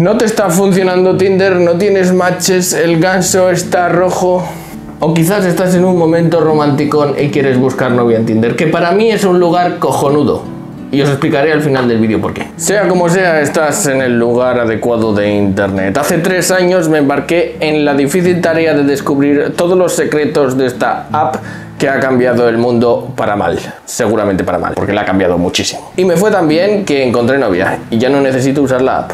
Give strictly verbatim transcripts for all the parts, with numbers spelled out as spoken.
No te está funcionando Tinder, no tienes matches, el ganso está rojo. O quizás estás en un momento romanticón y quieres buscar novia en Tinder, que para mí es un lugar cojonudo. Y os explicaré al final del vídeo por qué. Sea como sea, estás en el lugar adecuado de internet. Hace tres años me embarqué en la difícil tarea de descubrir todos los secretos de esta app que ha cambiado el mundo para mal, seguramente para mal, porque la ha cambiado muchísimo. Y me fue tan bien que encontré novia y ya no necesito usar la app.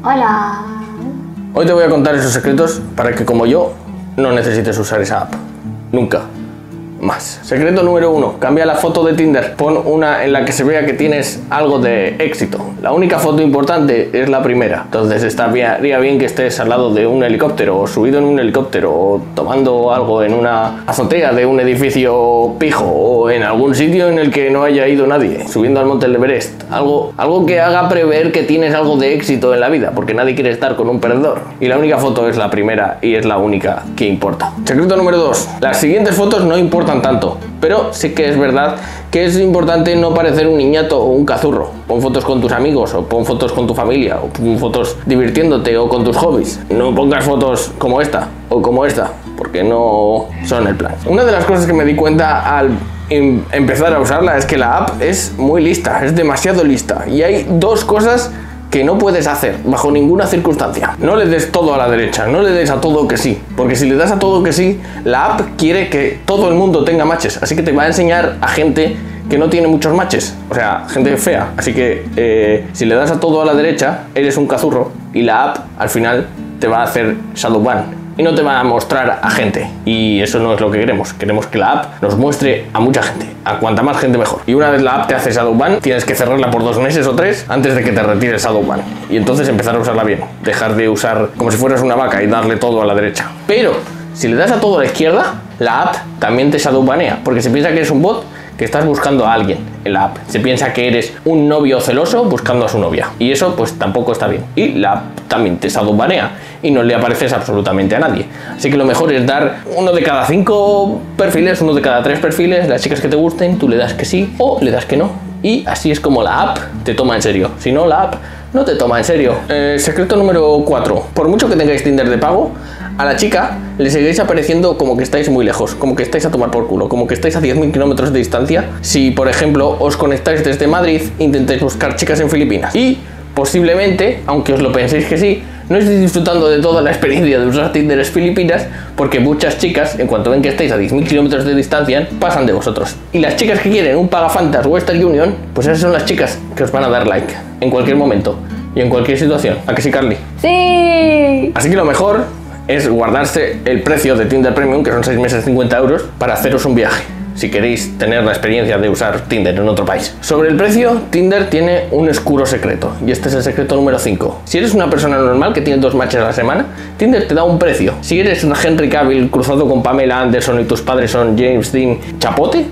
Hola. Hoy te voy a contar esos secretos para que, como yo, no necesites usar esa app. Nunca más. Secreto número uno. Cambia la foto de Tinder. Pon una en la que se vea que tienes algo de éxito. La única foto importante es la primera. Entonces estaría bien que estés al lado de un helicóptero, o subido en un helicóptero, o tomando algo en una azotea de un edificio pijo, o en algún sitio en el que no haya ido nadie, subiendo al monte Everest. Algo, algo que haga prever que tienes algo de éxito en la vida, porque nadie quiere estar con un perdedor. Y la única foto es la primera y es la única que importa. Secreto número dos. Las siguientes fotos no importan tanto, pero sí que es verdad que es importante no parecer un niñato o un cazurro. Pon fotos con tus amigos, o pon fotos con tu familia, o pon fotos divirtiéndote o con tus hobbies. No pongas fotos como esta o como esta, porque no son el plan. Una de las cosas que me di cuenta al empezar a usarla es que la app es muy lista, es demasiado lista, y hay dos cosas que no puedes hacer bajo ninguna circunstancia. No le des todo a la derecha, no le des a todo que sí, porque si le das a todo que sí, la app quiere que todo el mundo tenga matches, así que te va a enseñar a gente que no tiene muchos matches, o sea, gente fea. Así que eh, si le das a todo a la derecha, eres un cazurro y la app al final te va a hacer shadowban y no te va a mostrar a gente, y eso no es lo que queremos. Queremos que la app nos muestre a mucha gente, a cuanta más gente mejor. Y una vez la app te hace shadowban, tienes que cerrarla por dos meses o tres antes de que te retire el shadowban, y entonces empezar a usarla bien, dejar de usar como si fueras una vaca y darle todo a la derecha. Pero si le das a todo a la izquierda, la app también te shadowbanea, porque se piensa que eres un bot, que estás buscando a alguien en la app. Se piensa que eres un novio celoso buscando a su novia, y eso pues tampoco está bien. Y la app también te shadowbanea y no le apareces absolutamente a nadie. Así que lo mejor es dar uno de cada cinco perfiles, uno de cada tres perfiles, las chicas que te gusten, tú le das que sí o le das que no. Y así es como la app te toma en serio. Si no, la app no te toma en serio. Eh, secreto número cuatro. Por mucho que tengáis Tinder de pago, a la chica le seguís apareciendo como que estáis muy lejos, como que estáis a tomar por culo, como que estáis a diez mil kilómetros de distancia. Si, por ejemplo, os conectáis desde Madrid, intentáis buscar chicas en Filipinas. Y posiblemente, aunque os lo penséis que sí, no estéis disfrutando de toda la experiencia de usar Tinder en Filipinas, porque muchas chicas, en cuanto ven que estáis a diez mil kilómetros de distancia, pasan de vosotros. Y las chicas que quieren un Pagafantas Western Union, pues esas son las chicas que os van a dar like en cualquier momento y en cualquier situación. ¿A que sí, Carly? ¡Sí! Así que lo mejor es guardarse el precio de Tinder Premium, que son seis meses, cincuenta euros, para haceros un viaje, si queréis tener la experiencia de usar Tinder en otro país. Sobre el precio, Tinder tiene un oscuro secreto, y este es el secreto número cinco. Si eres una persona normal que tiene dos matches a la semana, Tinder te da un precio. Si eres un Henry Cavill cruzado con Pamela Anderson y tus padres son James Dean Chapote,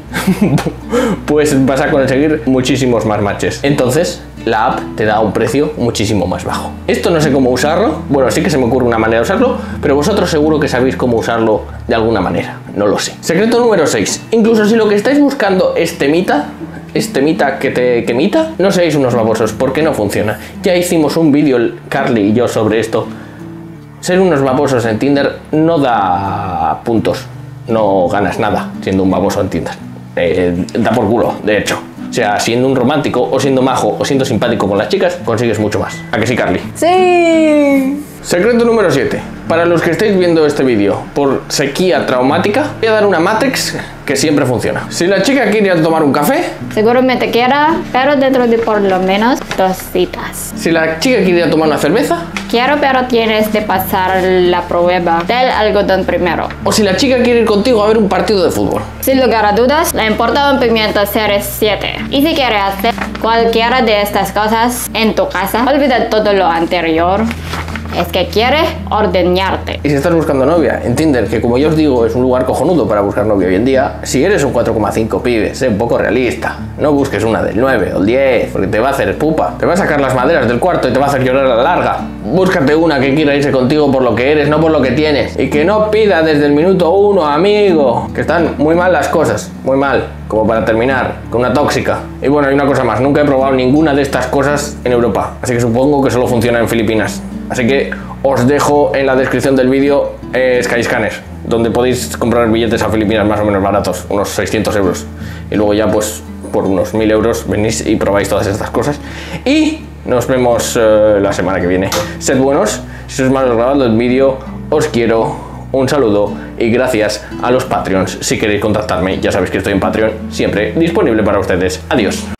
pues vas a conseguir muchísimos más matches. Entonces, la app te da un precio muchísimo más bajo. Esto no sé cómo usarlo. Bueno, sí que se me ocurre una manera de usarlo, pero vosotros seguro que sabéis cómo usarlo de alguna manera. No lo sé. Secreto número seis. Incluso si lo que estáis buscando es temita, es temita que te quemita, no seáis unos babosos, porque no funciona. Ya hicimos un vídeo, Carly y yo, sobre esto. Ser unos babosos en Tinder no da puntos. No ganas nada siendo un baboso en Tinder. Eh, da por culo, de hecho. O sea, siendo un romántico, o siendo majo, o siendo simpático con las chicas, consigues mucho más. ¿A que sí, Carly? ¡Sí! Secreto número siete. Para los que estáis viendo este vídeo por sequía traumática, voy a dar una Matrix que siempre funciona. Si la chica quiere tomar un café, seguramente quiera, pero dentro de por lo menos dos citas. Si la chica quiere tomar una cerveza, quiero, pero tienes de pasar la prueba del algodón primero. O si la chica quiere ir contigo a ver un partido de fútbol, sin lugar a dudas, le importa un pimiento C R siete. Y si quieres hacer cualquiera de estas cosas en tu casa, olvida todo lo anterior. Es que quiere ordeñarte. Y si estás buscando novia en Tinder, que como yo os digo es un lugar cojonudo para buscar novia hoy en día, si eres un cuatro coma cinco pibe, sé un poco realista. No busques una del nueve o el diez, porque te va a hacer pupa. Te va a sacar las maderas del cuarto y te va a hacer llorar a la larga. Búscate una que quiera irse contigo por lo que eres, no por lo que tienes. Y que no pida desde el minuto uno, amigo. Que están muy mal las cosas, muy mal. Como para terminar con una tóxica. Y bueno, hay una cosa más. Nunca he probado ninguna de estas cosas en Europa, así que supongo que solo funciona en Filipinas. Así que os dejo en la descripción del vídeo eh, Sky Scanners, donde podéis comprar billetes a Filipinas más o menos baratos, unos seiscientos euros. Y luego ya pues por unos mil euros venís y probáis todas estas cosas. Y nos vemos eh, la semana que viene. Sed buenos, si os mal grabando el vídeo, os quiero, un saludo y gracias a los Patreons. Si queréis contactarme, ya sabéis que estoy en Patreon, siempre disponible para ustedes. Adiós.